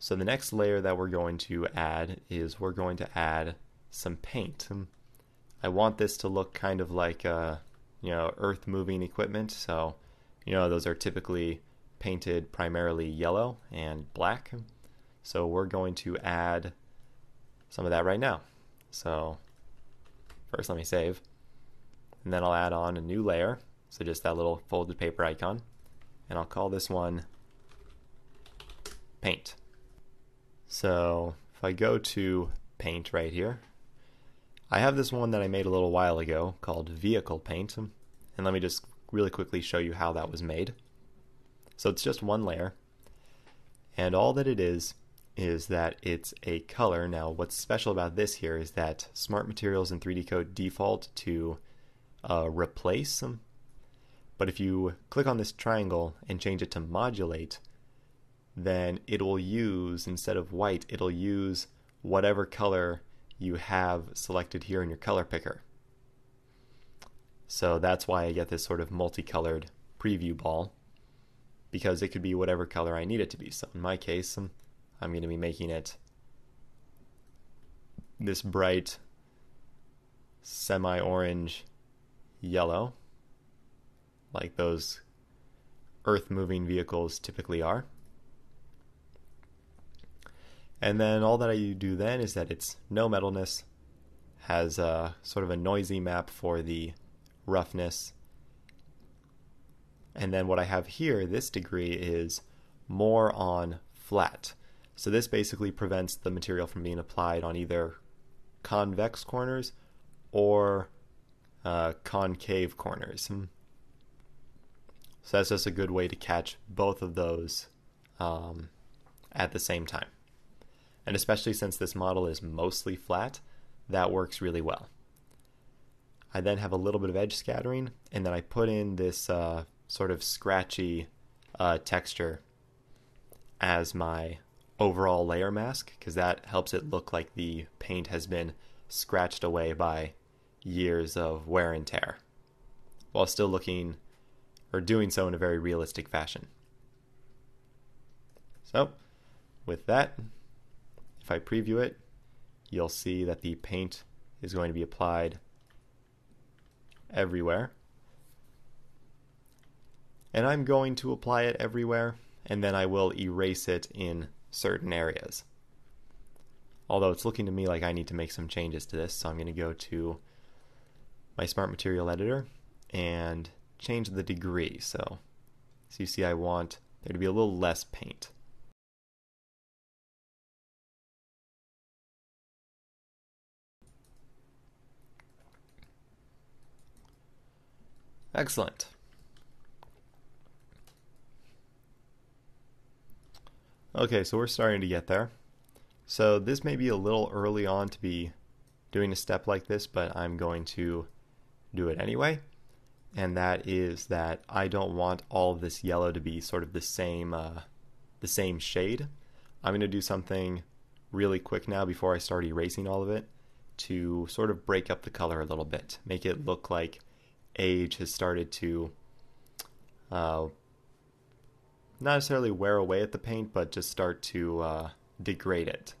So the next layer that we're going to add is we're going to add some paint. I want this to look kind of like earth moving equipment. So those are typically painted primarily yellow and black. So we're going to add some of that right now. So first let me save, and then I'll add on a new layer. So just that little folded paper icon, and I'll call this one paint. So if I go to paint right here, I have this one that I made a little while ago called vehicle paint, and let me just really quickly show you how that was made. So it's just one layer, and all that it is that it's a color. Now what's special about this here is that Smart Materials and 3D Code default to replace, but if you click on this triangle and change it to modulate, then it will use, instead of white, it'll use whatever color you have selected here in your color picker. So that's why I get this sort of multicolored preview ball, because it could be whatever color I need it to be. So in my case, I'm going to be making it this bright semi-orange yellow, like those earth-moving vehicles typically are. And then all that I do then is that it's no metalness, has a sort of a noisy map for the roughness, and then what I have here, this degree, is more on flat. So this basically prevents the material from being applied on either convex corners or concave corners. So that's just a good way to catch both of those at the same time. And especially since this model is mostly flat, that works really well. I then have a little bit of edge scattering, and then I put in this sort of scratchy texture as my overall layer mask, because that helps it look like the paint has been scratched away by years of wear and tear, while still looking or doing so in a very realistic fashion. So with that, if I preview it, you'll see that the paint is going to be applied everywhere. And I'm going to apply it everywhere, and then I will erase it in certain areas. Although it's looking to me like I need to make some changes to this, so I'm going to go to my Smart Material Editor and change the degree. So you see I want there to be a little less paint. Excellent. Okay, so we're starting to get there. So this may be a little early on to be doing a step like this, but I'm going to do it anyway. And that is that I don't want all of this yellow to be sort of the same shade. I'm going to do something really quick now before I start erasing all of it to sort of break up the color a little bit, make it look like age has started to not necessarily wear away at the paint, but just start to degrade it.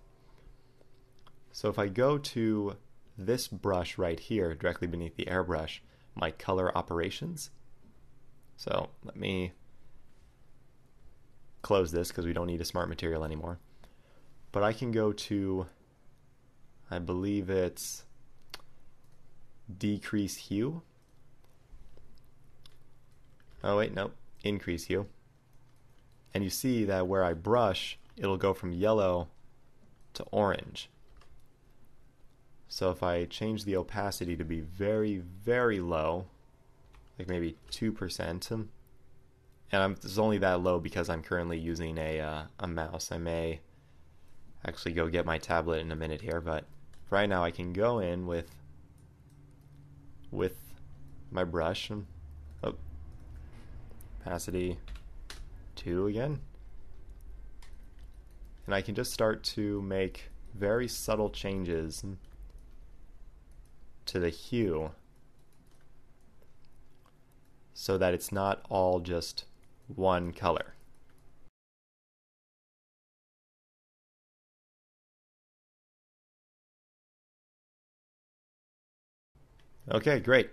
So if I go to this brush right here, directly beneath the airbrush, my color operations. So let me close this because we don't need a smart material anymore. But I can go to, I believe it's decrease hue. Oh wait, no, increase hue. And you see that where I brush, it'll go from yellow to orange. So if I change the opacity to be very, very low, like maybe 2%, and it's only that low because I'm currently using a mouse. I may actually go get my tablet in a minute here, but right now I can go in with my brush. Oh, opacity 2 again. And I can just start to make very subtle changes to the hue so that it's not all just one color. Okay, great.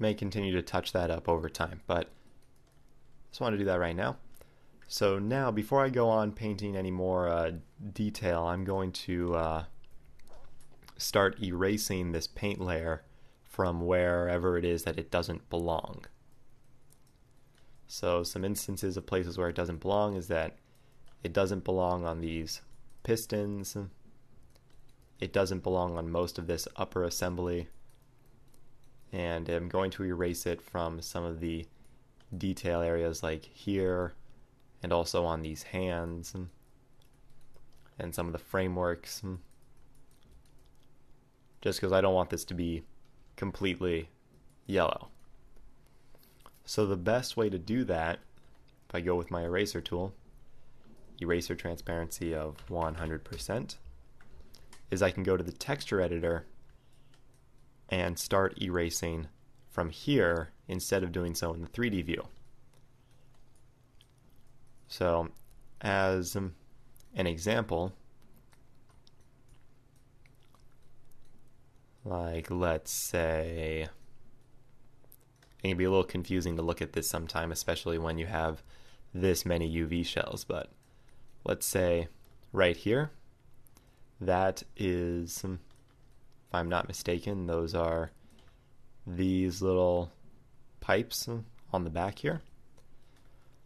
May continue to touch that up over time, but I just want to do that right now. So now, before I go on painting any more detail, I'm going to start erasing this paint layer from wherever it is that it doesn't belong. So some instances of places where it doesn't belong is that it doesn't belong on these pistons, it doesn't belong on most of this upper assembly, and I'm going to erase it from some of the detail areas like here, and also on these hands and some of the frameworks, just because I don't want this to be completely yellow. So the best way to do that, if I go with my eraser tool, eraser transparency of 100%, is I can go to the texture editor and start erasing from here instead of doing so in the 3D view. So as an example, like let's say, it can be a little confusing to look at this sometime, especially when you have this many UV shells, but let's say right here, that is, if I'm not mistaken, those are these little pipes on the back here.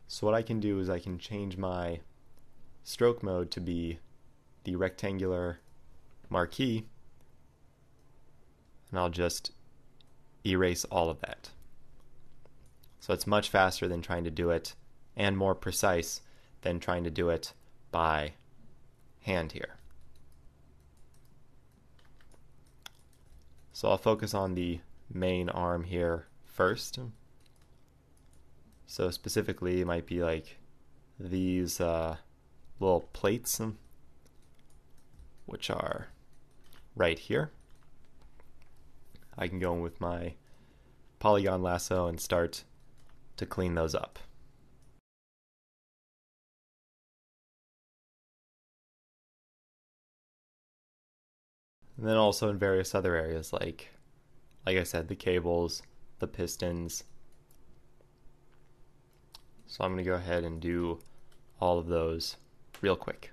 So what I can do is I can change my stroke mode to be the rectangular marquee, and I'll just erase all of that. So it's much faster than trying to do it, and more precise than trying to do it by hand here. So I'll focus on the main arm here first. So specifically, it might be like these little plates, which are right here. I can go in with my polygon lasso and start to clean those up. And then also in various other areas, like I said, the cables, the pistons. So I'm going to go ahead and do all of those real quick.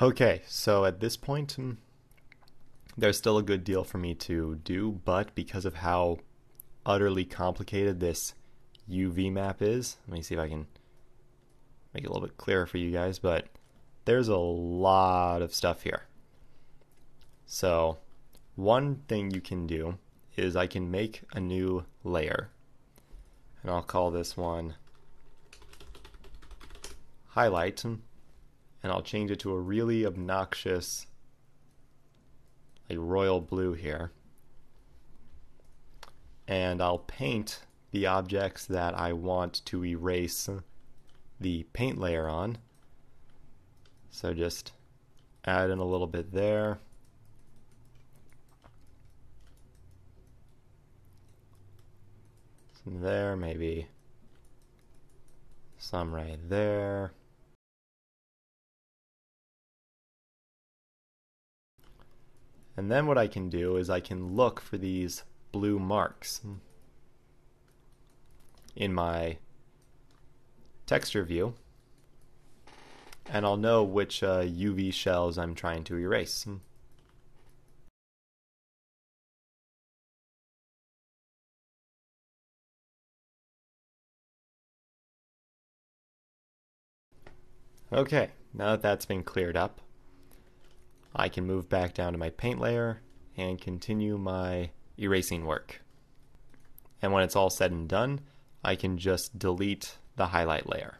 Okay, so at this point, there's still a good deal for me to do, but because of how utterly complicated this UV map is, let me see if I can make it a little bit clearer for you guys, but there's a lot of stuff here. So one thing you can do is I can make a new layer, and I'll call this one highlight. And I'll change it to a really obnoxious, like royal blue here. And I'll paint the objects that I want to erase the paint layer on. So just add in a little bit there. Some there, maybe some right there. And then what I can do is I can look for these blue marks in my texture view, and I'll know which UV shells I'm trying to erase. Okay, now that that's been cleared up, I can move back down to my paint layer and continue my erasing work. And when it's all said and done, I can just delete the highlight layer.